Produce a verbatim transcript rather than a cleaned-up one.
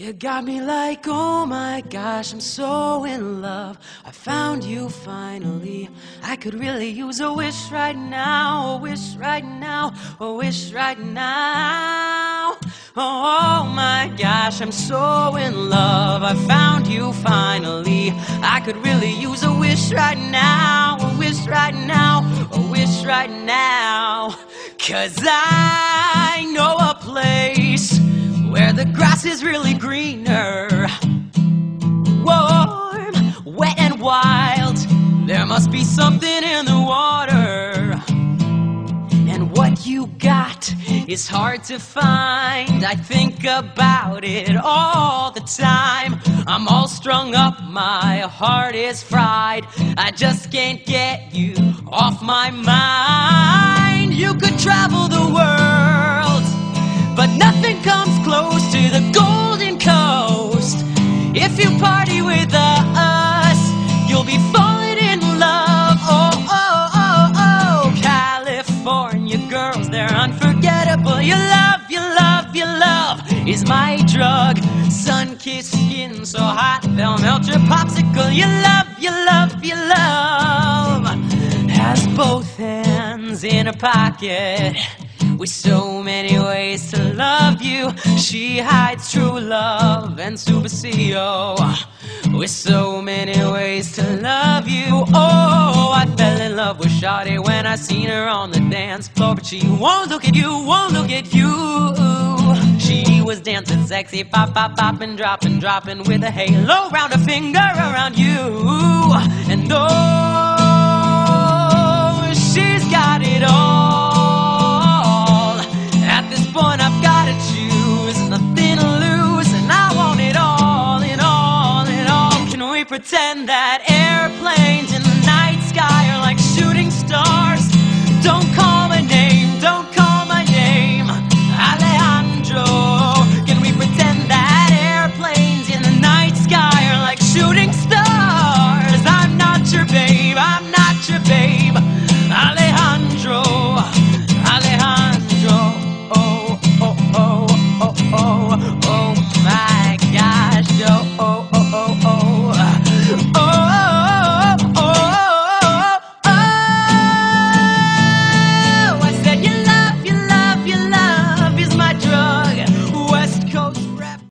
You got me like, oh my gosh, I'm so in love. I found you finally. I could really use a wish right now, a wish right now, a wish right now. Oh my gosh, I'm so in love. I found you finally. I could really use a wish right now, a wish right now, a wish right now. 'Cause I know a place where the grass is really greener, warm, wet and wild. There must be something in the water, and what you got is hard to find. I think about it all the time. I'm all strung up, my heart is fried. I just can't get you off my mind. You could travel the world, but nothing comes close to the Golden Coast. If you party with us, you'll be falling in love. Oh, oh, oh, oh, California girls, they're unforgettable. Your love, your love, your love is my drug. Sun-kissed skin so hot, they'll melt your popsicle. Your love, your love, your love has both hands in a pocket. With so many ways to love you, she hides true love and superstition. With so many ways to love you, oh, I fell in love with Shawty when I seen her on the dance floor, but she won't look at you, won't look at you. She was dancing sexy, pop, pop, poppin', droppin', droppin' with a halo round her finger around you. And oh, she's got it all. Pretend that